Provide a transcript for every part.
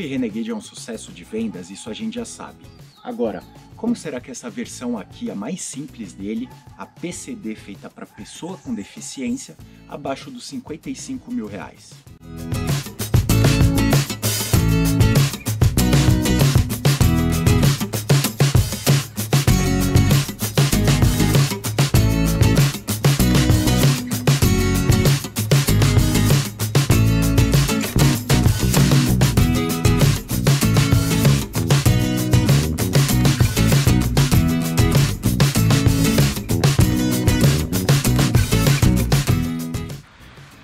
Jeep Renegade é um sucesso de vendas, isso a gente já sabe. Agora, como será que essa versão aqui, a mais simples dele, a PCD feita para pessoa com deficiência, abaixo dos 55 mil reais?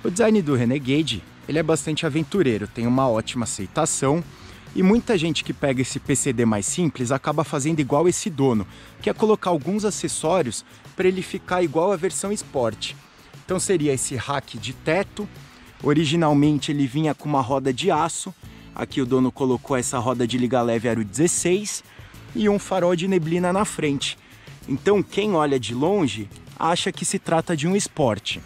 O design do Renegade, ele é bastante aventureiro, tem uma ótima aceitação e muita gente que pega esse PCD mais simples acaba fazendo igual esse dono, que é colocar alguns acessórios para ele ficar igual a versão Sport. Então seria esse rack de teto, originalmente ele vinha com uma roda de aço, aqui o dono colocou essa roda de liga leve aro 16 e um farol de neblina na frente. Então quem olha de longe acha que se trata de um Sport.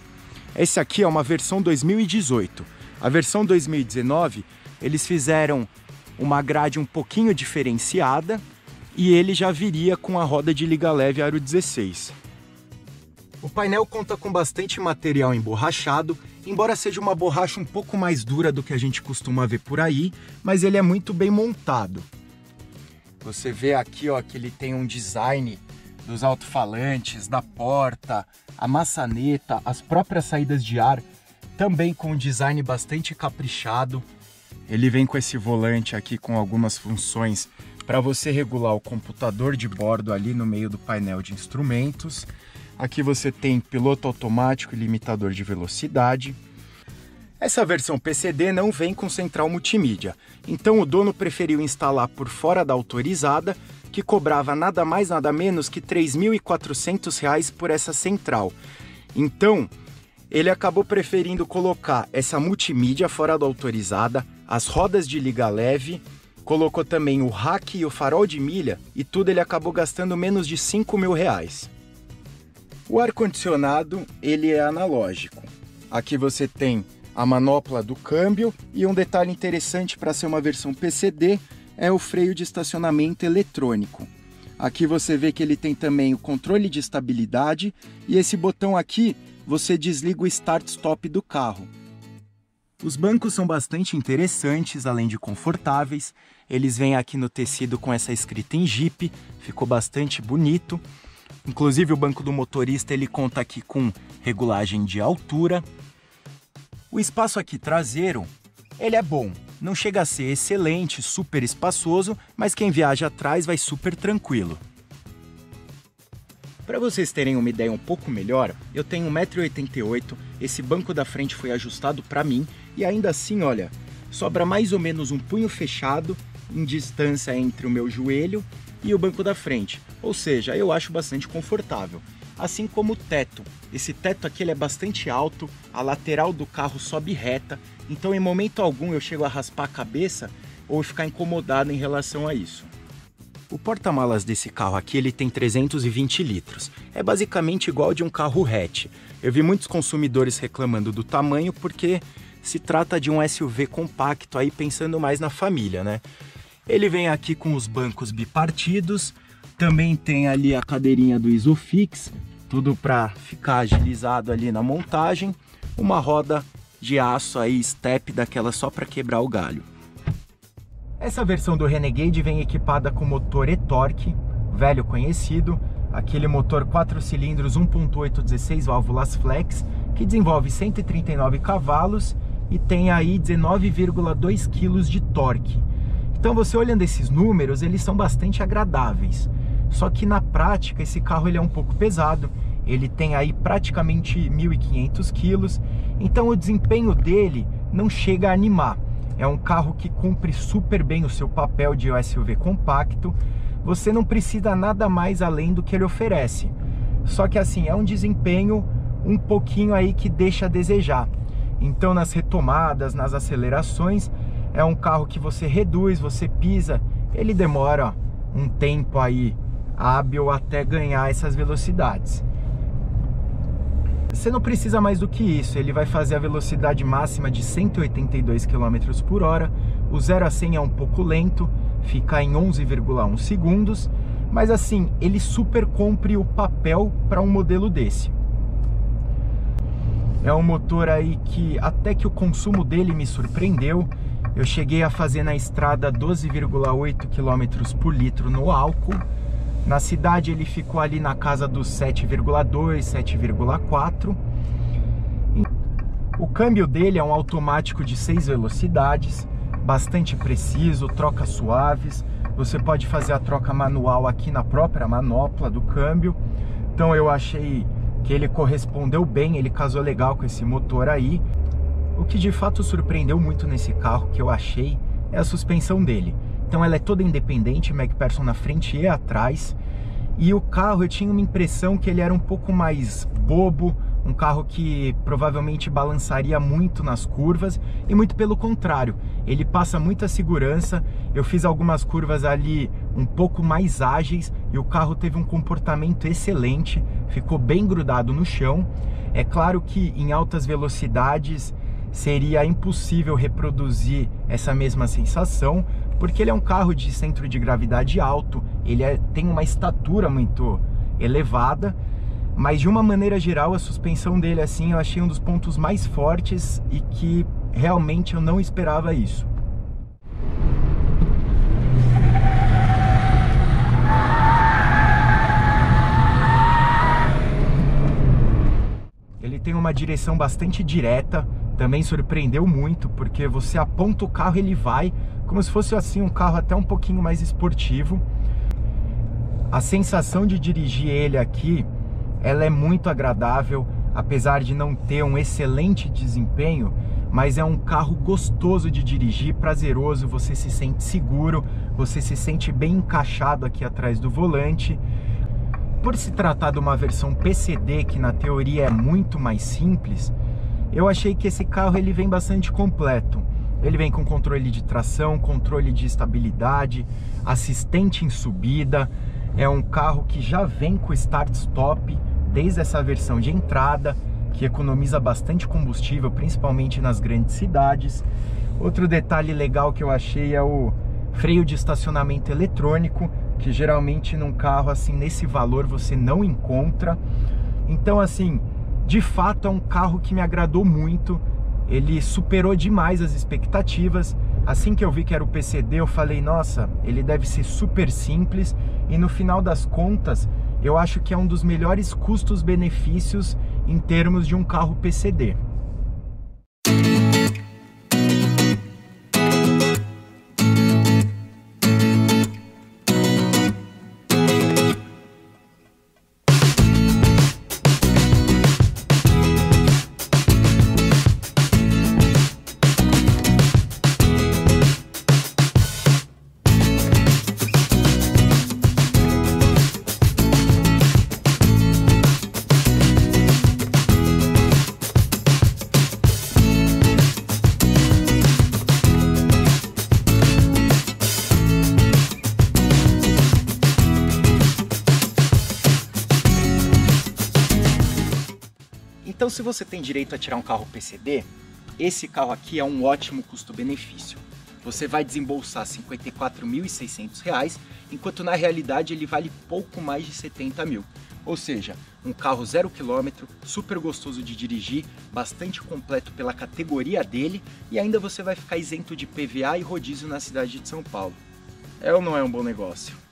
Esse aqui é uma versão 2018. A versão 2019, eles fizeram uma grade um pouquinho diferenciada e ele já viria com a roda de liga leve aro 16. O painel conta com bastante material emborrachado, embora seja uma borracha um pouco mais dura do que a gente costuma ver por aí, mas ele é muito bem montado. Você vê aqui, ó, que ele tem um design dos alto-falantes, da porta, a maçaneta, as próprias saídas de ar, também com um design bastante caprichado. Ele vem com esse volante aqui com algumas funções para você regular o computador de bordo ali no meio do painel de instrumentos. Aqui você tem piloto automático e limitador de velocidade. Essa versão PCD não vem com central multimídia, então o dono preferiu instalar por fora da autorizada, que cobrava nada mais nada menos que R$ 3.400 por essa central. Então, ele acabou preferindo colocar essa multimídia fora da autorizada, as rodas de liga leve, colocou também o rack e o farol de milha e tudo ele acabou gastando menos de R$ 5.000. O ar-condicionado, ele é analógico. Aqui você tem a manopla do câmbio e um detalhe interessante para ser uma versão PCD, é o freio de estacionamento eletrônico. Aqui você vê que ele tem também o controle de estabilidade e esse botão aqui você desliga o start-stop do carro. Os bancos são bastante interessantes, além de confortáveis. Eles vêm aqui no tecido com essa escrita em Jeep, ficou bastante bonito. Inclusive o banco do motorista ele conta aqui com regulagem de altura. O espaço aqui traseiro, ele é bom. Não chega a ser excelente, super espaçoso, mas quem viaja atrás vai super tranquilo. Para vocês terem uma ideia um pouco melhor, eu tenho 1,88 m, esse banco da frente foi ajustado para mim e ainda assim, olha, sobra mais ou menos um punho fechado em distância entre o meu joelho e o banco da frente, ou seja, eu acho bastante confortável. Assim como o teto, esse teto aqui ele é bastante alto, a lateral do carro sobe reta, então em momento algum eu chego a raspar a cabeça ou ficar incomodado em relação a isso. O porta-malas desse carro aqui ele tem 320 litros, é basicamente igual de um carro hatch. Eu vi muitos consumidores reclamando do tamanho porque se trata de um SUV compacto, aí pensando mais na família, né? Ele vem aqui com os bancos bipartidos, também tem ali a cadeirinha do Isofix, tudo para ficar agilizado ali na montagem, uma roda de aço aí, step, daquela só para quebrar o galho. Essa versão do Renegade vem equipada com motor e-torque, velho conhecido, aquele motor 4 cilindros 1.8 16 válvulas flex, que desenvolve 139 cavalos e tem aí 19,2 kg de torque. Então você olhando esses números, eles são bastante agradáveis, só que na prática esse carro ele é um pouco pesado. Ele tem aí praticamente 1.500 quilos, então o desempenho dele não chega a animar. É um carro que cumpre super bem o seu papel de SUV compacto, você não precisa nada mais além do que ele oferece. Só que assim, é um desempenho um pouquinho aí que deixa a desejar. Então nas retomadas, nas acelerações, é um carro que você reduz, você pisa, ele demora um tempo aí hábil até ganhar essas velocidades. Você não precisa mais do que isso, ele vai fazer a velocidade máxima de 182 km por hora, o 0 a 100 é um pouco lento, fica em 11,1 segundos, mas assim, ele super cumpre o papel para um modelo desse. É um motor aí que até que o consumo dele me surpreendeu, eu cheguei a fazer na estrada 12,8 km por litro no álcool. Na cidade ele ficou ali na casa dos 7,2, 7,4. O câmbio dele é um automático de 6 velocidades, bastante preciso, trocas suaves. Você pode fazer a troca manual aqui na própria manopla do câmbio. Então eu achei que ele correspondeu bem, ele casou legal com esse motor aí. O que de fato surpreendeu muito nesse carro, que eu achei, é a suspensão dele. Então ela é toda independente, MacPherson na frente e atrás. E o carro, eu tinha uma impressão que ele era um pouco mais bobo, um carro que provavelmente balançaria muito nas curvas, e muito pelo contrário, ele passa muita segurança. Eu fiz algumas curvas ali um pouco mais ágeis e o carro teve um comportamento excelente, ficou bem grudado no chão. É claro que em altas velocidades seria impossível reproduzir essa mesma sensação, porque ele é um carro de centro de gravidade alto, ele tem uma estatura muito elevada, mas de uma maneira geral a suspensão dele assim eu achei um dos pontos mais fortes e que realmente eu não esperava isso. Ele tem uma direção bastante direta, também surpreendeu muito, porque você aponta o carro e ele vai, como se fosse assim um carro até um pouquinho mais esportivo. A sensação de dirigir ele aqui, ela é muito agradável, apesar de não ter um excelente desempenho, mas é um carro gostoso de dirigir, prazeroso, você se sente seguro, você se sente bem encaixado aqui atrás do volante. Por se tratar de uma versão PCD, que na teoria é muito mais simples, eu achei que esse carro ele vem bastante completo. Ele vem com controle de tração, controle de estabilidade, assistente em subida. É um carro que já vem com start-stop desde essa versão de entrada, que economiza bastante combustível, principalmente nas grandes cidades. Outro detalhe legal que eu achei é o freio de estacionamento eletrônico, que geralmente num carro assim nesse valor você não encontra. Então assim, de fato é um carro que me agradou muito, ele superou demais as expectativas. Assim que eu vi que era o PCD, eu falei, nossa, ele deve ser super simples, e no final das contas, eu acho que é um dos melhores custos-benefícios em termos de um carro PCD. Então, se você tem direito a tirar um carro PCD, esse carro aqui é um ótimo custo-benefício. Você vai desembolsar R$ 54.600, enquanto na realidade ele vale pouco mais de 70 mil. Ou seja, um carro 0 km, super gostoso de dirigir, bastante completo pela categoria dele, e ainda você vai ficar isento de PVA e rodízio na cidade de São Paulo. É ou não é um bom negócio?